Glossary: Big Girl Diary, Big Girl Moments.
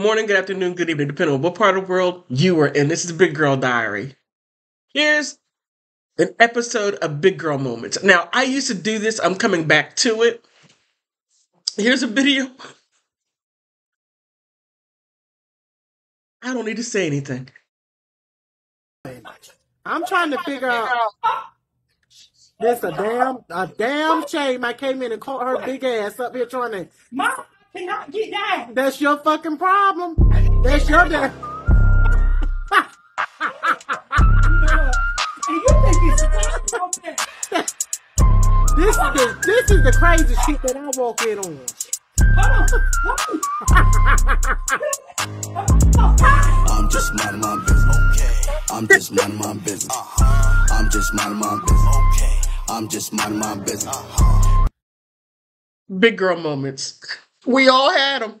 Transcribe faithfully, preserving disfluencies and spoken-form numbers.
morning, good afternoon, good evening, depending on what part of the world you are in. This is the Big Girl Diary. Here's an episode of Big Girl Moments. Now, I used to do this. I'm coming back to it. Here's a video. I don't need to say anything. I'm trying to figure out. This a damn, a damn shame I came in and caught her big ass up here trying to. Mom cannot get that. That's your fucking problem. That's your damn. This is the, this is the crazy shit that I walk in on. I'm just minding my business, okay. I'm just minding my business. Uh-huh. I'm just minding my business, okay. I'm just minding my business. Uh-huh. Big girl moments. We all had them.